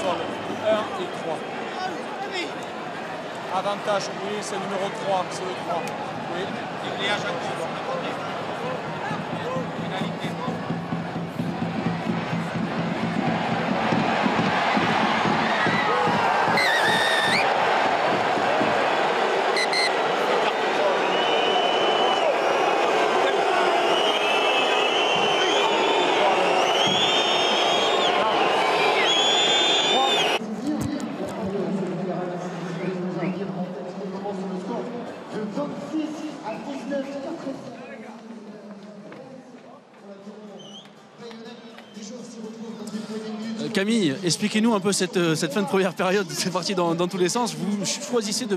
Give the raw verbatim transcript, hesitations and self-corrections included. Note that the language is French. sol, un et trois. Avantage, oui, c'est le numéro trois, c'est le trois. Oui. Camille, expliquez-nous un peu cette, cette fin de première période. C'est parti dans, dans tous les sens. Vous choisissez de